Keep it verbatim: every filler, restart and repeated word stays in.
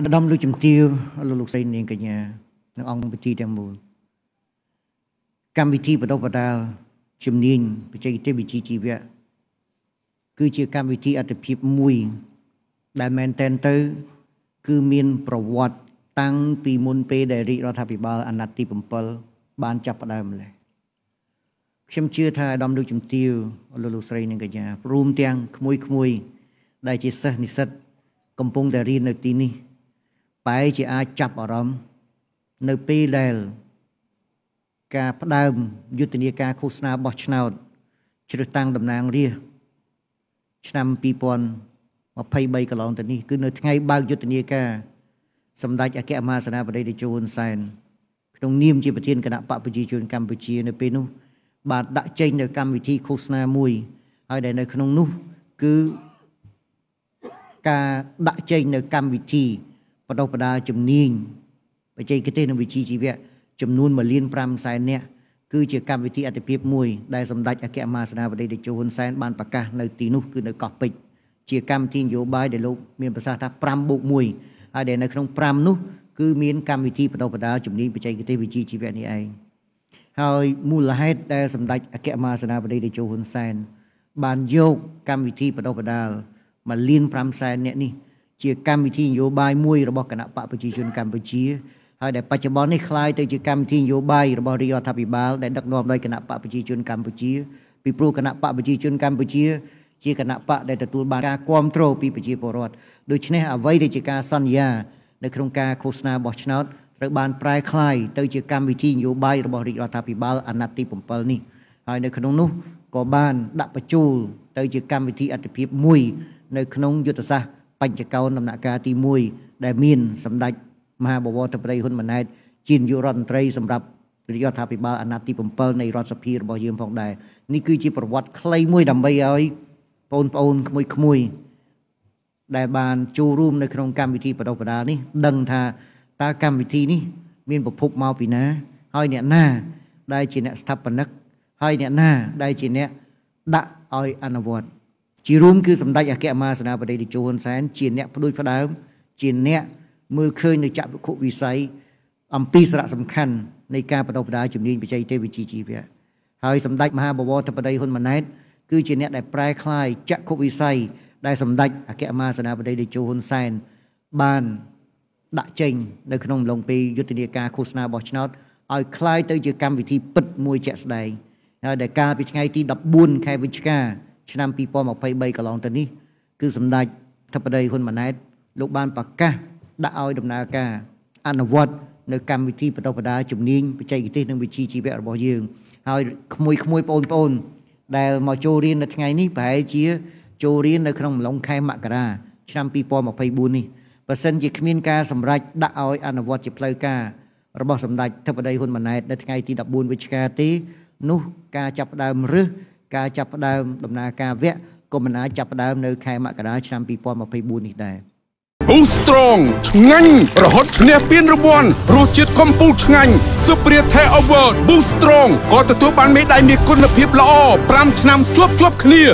đâm lúc chấm tiêu lúc xây nền cả nhà nó ông bị chi đang buồn cam bị chi bắt đầu bắt đầu chấm nền bị chạy tới bị chi chi vậy cứ chỉ cam bị chi ở tập hiệp mùi đại men tên tư cứ miền bảo vật tăng pi môn pe đại rị ra tháp bị bal anh nát ti bầm bal ban chập bắt đầu này chấm chưa thay đâm lúc chấm tiêu lúc xây nền cả nhà room tiếng khmui khmui đại chỉ sơ ni sơ công phu để riêng nơi tini, phải chỉ ai chập ở đó, nơi pi lèl, cả phát đam, dư tình yêu cả khu sna bớt nào, chỉ được tăng đầm nàng riêng, năm pi pon, mà pay bay cả lòng tini, cứ nơi ngay bao dư tình yêu cả, sầm đại ở cái ama sna vào đây để chôn sàn, trong niêm chỉ bát thiên cả đạo bát bùi chôn Campuchia nơi pinu, bà đã trên nơi Campuchia khu sna mùi, ở đây nơi khung nu, cứ cả đại trên nơi cam vị trí và đâu phải chấm nín và trên cái tên là vị trí chỉ vậy chấm nôn mà liên pram sai nè cứ chỉ cam vị trí ở tập hiệp mùi đại sầm đại ở kẹt mà sơn vào đây để cho hôn sai ban bạc ca nơi tì nút cứ nơi cọp bịch chỉ cam thiên yếu bài để lục miền bắc sa ta pram bộ mùi ai để nơi không pram nút cứ miền cam vị trí và đâu phải chấm nín và trên cái tên vị trí chỉ vậy này ai rồi mua là hết đại sầm đại ở kẹt mà sơn vào đây để cho hôn sai ban vô cam vị trí và đâu phải mà liên pram sai nè ní chỉ cam vị trí vô bài mui rồi bỏ cả nắp bạc vị trí chuyên cam vị trí hay để bắt chấm bón này khai tới chỉ cam thiên vô bài rồi bỏ đi vào tháp bị bal để đặt nòm đây cả nắp bạc vị trí chuyên cam vị trí bị pro cả nắp bạc vị trí chuyên cam vị trí chỉ cả nắp bạc để tập tuân ban ca control bị vị trí bỏ rót đối với này ở vây để chỉ ca sanya để không ca khosna bỏ chót rồi ban prai khai tới chỉ cam vị trí vô bài rồi bỏ đi vào tháp bị bal anh nát ti bầm bal ní hay để không nô có ban đặt bạch chu tới chỉ cam vị trí ở tập hiệp mui nơi khung yết sa bành chạch cao nằm nạ ca ti mùi đại miên sầm đạch mà bảo vợ tập đây hôn mà này chín yết răn tây sầm đập yết tháp bị bal anh nát ti bầm bal này răn sập hì bảo yếm phong đài ní cứ chỉ bảo vật clay mùi đầm bay ấy pôn pôn mùi mùi đại bàn chu room nơi khung cam vị thi bắt đầu bắt đá ní đằng thà ta cam vị thi ní miên bảo phục mau pì ná hai nẹn na đại chỉ nẹn tháp bần nấc hai nẹn na đại chỉ nẹn đã oi anh vợ chỉ rôm cứ sầm đại ở kẹt mà sơn đây để cho hôn sáng chiến nẹt đôi pha đá chiến nẹt mưa khơi nơi chạm cụ vi say âm pi sạ sầm khăn nơi ca bắt đầu đá chìm đi bị chạy tê bị chi chi vậy hai sầm đại mà bảo vợ tập đây hôn mà nét cứ chiến nẹt đại prai khai chạm cụ vi say đại sầm đại ở kẹt mà sơn đây để cho hôn sáng bàn đại trình nơi khung lồng pi yết địa ca khosna bọt nát ai khai tới chữ cam vị thi bật môi chẹt đầy đại ca bị ngay ti đập buôn khai với ca năm pi pom bay bay cả lòng tên ní cứ sầm đại thập đây hôn mà nét lúc ban bạc ca đã ao đầm na ca anh vợ nơi cam vị trí bắt đầu bắt đá chụp nín bị chạy cái tên bị chi chi vẹt bỏ giường hai mùi mùi pon pon đại mà châu riêng là ngày ní phải chia châu riêng là không lòng khai mạ cả ra năm pi pom bay buồn ní và sân chỉ miên ca sầm đại đã ao anh vợ chỉ play ca rồi bỏ sầm đại thập đây hôn mà nét là ngày thì đã buồn với ca tí nu ca chập đà mưa ca chập đà đầm na ca vẽ còn mình á chập đà nơi khai mạc cả đá trăm pi pom mà phải buồn thì đây. Boost strong ngành rồi hot nè pin rồi buồn rồi chết compound ngành superior takeover boost strong có từ ban mấy đại miệt quân lập hiệp lọ pram năm chuốc chuốc kia.